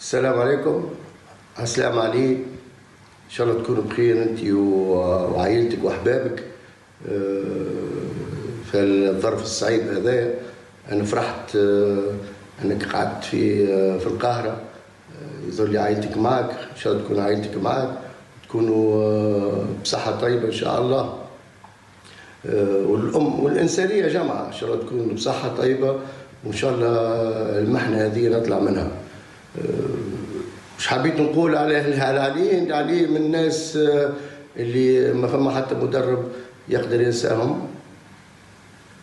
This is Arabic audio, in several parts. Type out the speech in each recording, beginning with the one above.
السلام عليكم. عسلامة علي، ان شاء الله تكونوا بخير انت وعائلتك واحبابك في الظرف الصعيب هذا. انا فرحت انك قعدت في القاهرة، يزور لي عائلتك معك، ان شاء الله تكون عائلتك معك، تكونوا بصحة طيبة ان شاء الله، والأم والإنسانية جمعة، إن شاء الله تكون بصحة طيبة، وإن شاء الله المحنة هذه نطلع منها. مش حبيت نقول على علي، علي من الناس اللي ما فما حتى مدرب يقدر ينساهم،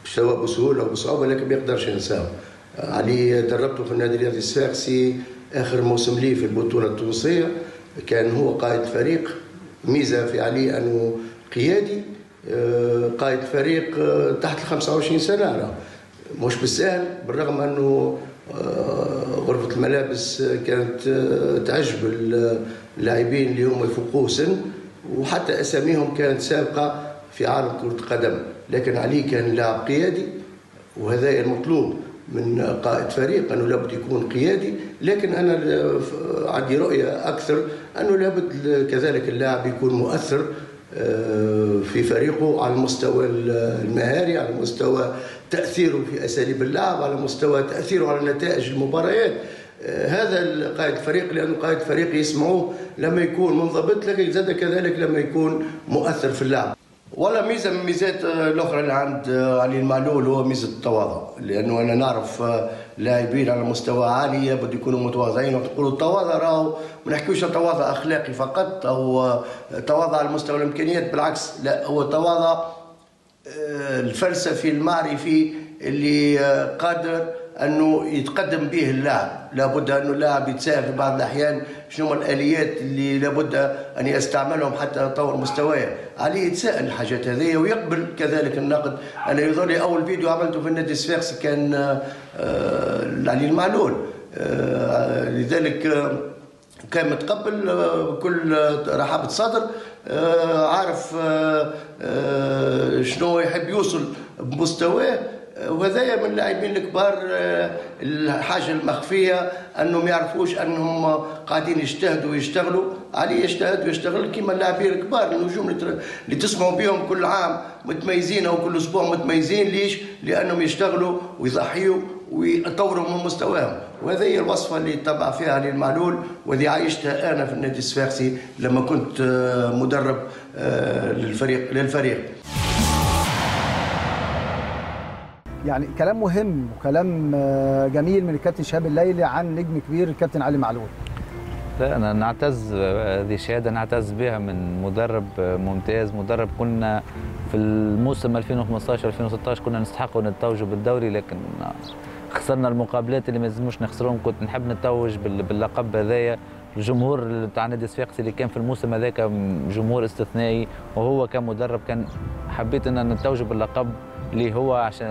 سواء بسهولة أو بصعوبة، لكن ما يقدرش ينساهم. علي دربته في النادي الرياضي الساقسي، آخر موسم ليه في البطولة التونسية كان هو قائد فريق. ميزة في علي أنه قيادي، قائد فريق تحت ال 25 سنة، مش بالسهل، بالرغم أنه غرفة الملابس كانت تعجب اللاعبين اللي هم يفوقوه سن، وحتى أساميهم كانت سابقة في عالم كرة القدم، لكن علي كان لاعب قيادي، وهذا المطلوب من قائد فريق أنه لابد يكون قيادي. لكن أنا عندي رؤية أكثر أنه لابد كذلك اللاعب يكون مؤثر في فريقه على المستوى المهاري، على مستوى تأثيره في أساليب اللعب، على مستوى تأثيره على نتائج المباريات. هذا قائد الفريق، لأنه قائد فريق يسمعوه لما يكون منضبط، لكن زاد كذلك لما يكون مؤثر في اللعب. ولا ميزة من ميزات الأخرى اللي عند علي معلول هو ميزة التواضع، لأنه أنا نعرف لاعبين على مستوى عالي بده يكونوا متواضعين. وقت نقولوا التواضع راهو ما نحكيوش تواضع أخلاقي فقط أو تواضع على مستوى الإمكانيات، بالعكس، لا، هو تواضع الفلسفي المعرفي اللي قادر أنه يتقدم به اللاعب. لابد أنه اللاعب يتساهل في بعض الأحيان شنو الآليات اللي لابد أن يستعملهم حتى يطور مستواه. عليه يتساءل الحاجات هذه ويقبل كذلك النقد. أنا يظهر لي أول فيديو عملته في النادي الصفاقسي كان علي معلول، لذلك كان متقبل بكل رحابة صدر، عارف شنو يحب يوصل بمستواه. وهذايا من اللاعبين الكبار، الحاجه المخفيه انهم ما يعرفوش انهم قاعدين يجتهدوا ويشتغلوا. علي يجتهد ويشتغل كيما اللاعبين الكبار، النجوم اللي تسمعوا بهم كل عام متميزين او كل اسبوع متميزين. ليش؟ لانهم يشتغلوا ويضحيوا ويطوروا من مستواهم، وهذه الوصفه اللي طبع فيها علي معلول، وهذه عايشتها انا في النادي الصفاقسي لما كنت مدرب للفريق. يعني كلام مهم وكلام جميل من الكابتن شهاب الليلي عن نجم كبير الكابتن علي معلول. لا، أنا نعتز، هذه شهادة نعتز بها من مدرب ممتاز، مدرب كنا في الموسم 2015-2016 كنا نستحق ونتوجوا بالدوري، لكن خسرنا المقابلات اللي ما لازموش نخسرهم. كنت نحب نتوج باللقب هذايا. الجمهور بتاع النادي الصفاقسي اللي كان في الموسم هذاك جمهور استثنائي، وهو كمدرب كان حبيت ان نتوج باللقب اللي هو عشان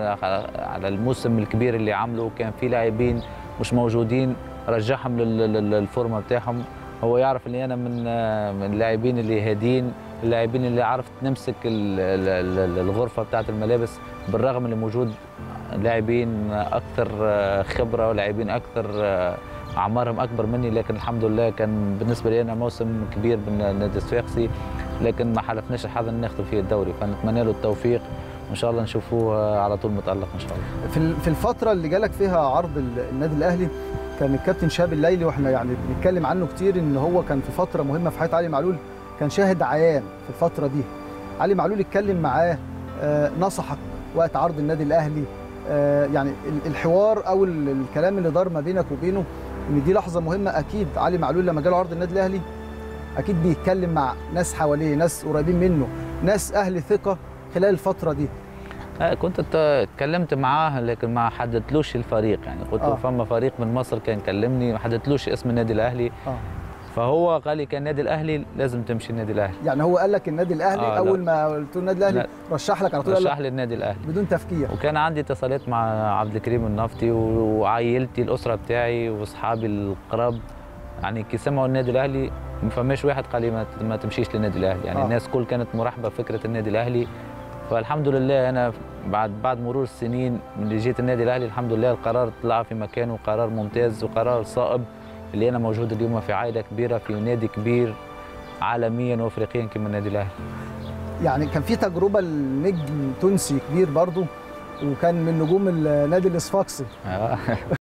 على الموسم الكبير اللي عمله. كان في لاعبين مش موجودين رجعهم للفورمه بتاعهم. هو يعرف اللي انا من اللاعبين اللي هادين، اللاعبين اللي عرفت نمسك الغرفه بتاعت الملابس، بالرغم اللي موجود لاعبين اكثر خبره ولاعبين اكثر اعمارهم اكبر مني، لكن الحمد لله كان بالنسبه لي انا موسم كبير بالنادي الصفاقسي، لكن ما حالفناش الحظ ان ناخذوا فيه الدوري. فنتمنى له التوفيق، وان شاء الله نشوفوه على طول متالق ان شاء الله. في الفتره اللي جالك فيها عرض النادي الاهلي، كان الكابتن شهاب الليلي واحنا يعني بنتكلم عنه كتير ان هو كان في فتره مهمه في حياه علي معلول، كان شاهد عيان في الفتره دي. علي معلول اتكلم معاه، نصحك وقت عرض النادي الاهلي، يعني الحوار او الكلام اللي دار ما بينك وبينه ان دي لحظه مهمه. اكيد علي معلول لما جاله عرض النادي الاهلي اكيد بيتكلم مع ناس حواليه، ناس قريبين منه، ناس اهل ثقه خلال الفتره دي. كنت اتكلمت معاه لكن ما حددتلوش الفريق، يعني قلت له فما فريق من مصر كان كلمني، ما حددتلوش اسم النادي الاهلي. فهو قال لي كان النادي الاهلي لازم تمشي النادي الاهلي. يعني هو قال لك النادي الاهلي؟ اول ما قلت له النادي الاهلي رشح لك على طول؟ رشح لي النادي الاهلي بدون تفكير. وكان عندي اتصالات مع عبد الكريم النفطي وعائلتي، الاسره بتاعي واصحابي القراب، يعني كي سمعوا النادي الاهلي ما فماش واحد قال لي ما تمشيش للنادي الاهلي، يعني الناس كل كانت مرحبه بفكره النادي الاهلي. فالحمد لله انا بعد مرور السنين من اللي جيت النادي الاهلي، الحمد لله القرار طلع في مكانه، قرار ممتاز وقرار صائب، اللي انا موجود اليوم في عائله كبيره في نادي كبير عالميا وافريقيا كما النادي الاهلي. يعني كان في تجربه لنجم تونسي كبير برضه وكان من نجوم النادي الصفاقسي.